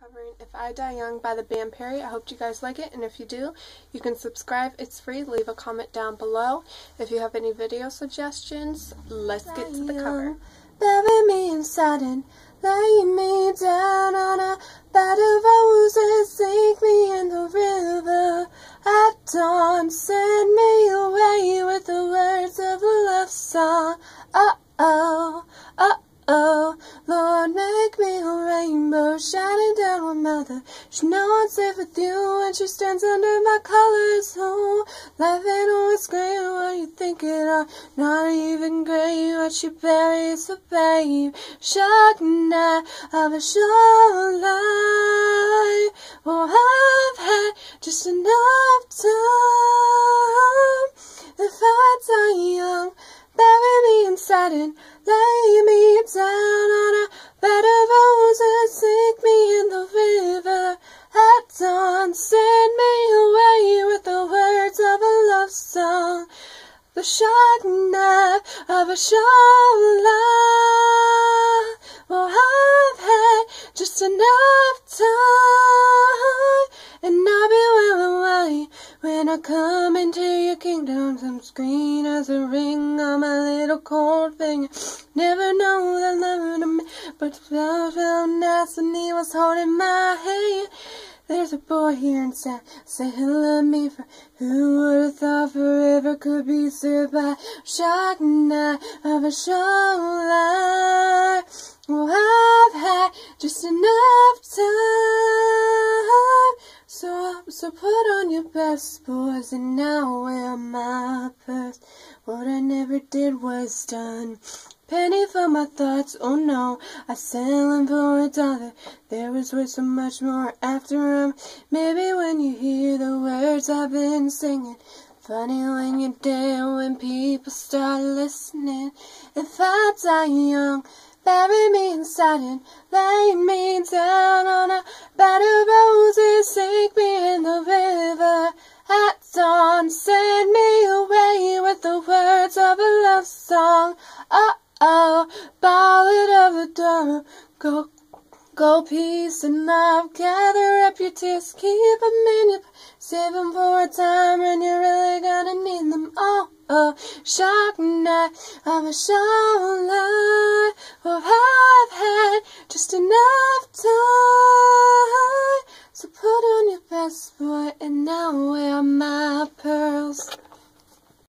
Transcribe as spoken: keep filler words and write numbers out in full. Covering If I Die Young by The Band Perry. I hope you guys like it, and if you do, you can subscribe. It's free. Leave a comment down below. If you have any video suggestions, let's get to the cover. Bury me inside and lay me down on a bed of roses, sink me in the river at dawn, send me away with the words of a love song. Uh oh, uh oh, Lord, make me a rainbow shining down on Mother. She knows I'm safe with you when she stands under my colors. Oh, laughing always great. What do you think it are? Not even great. What she buries her babe, shocking night of a shoreline. Oh, I've had just enough time. If I die young, bury me inside and lay me down on a bed of roses, sink me in the river at dawn, send me away with the words of a love song, the sharp knife of a shoreline. Oh, I've had just enough time, and I'll be willing away when I come into your kingdom. Some green as a ring on my little cold finger. Never know the love of me, but it felt real nice when he was holding my hand. There's a boy here in town, say he loved me, for who would have thought forever could be served by shark night of a shoreline. Well, I've had just enough time, so so put on your best, boys, and now wear my purse. What I never did was done. Penny for my thoughts, oh no, I sell them for a dollar. There was worth so much more after them. Maybe when you hear the words I've been singing. Funny when you're dead, when people start listening. If I die young, bury me inside and lay me down on a bed of roses, sink me in the river at dawn, send me away with the words of a love song. Uh Oh, ballad of the dawn, go, go, peace and love, gather up your tears, keep them in your, save them for a time when you're really gonna need them. Oh, oh, shark night of a shoreline, oh, I've had just enough time, so put on your best, boy, and now wear my pearls.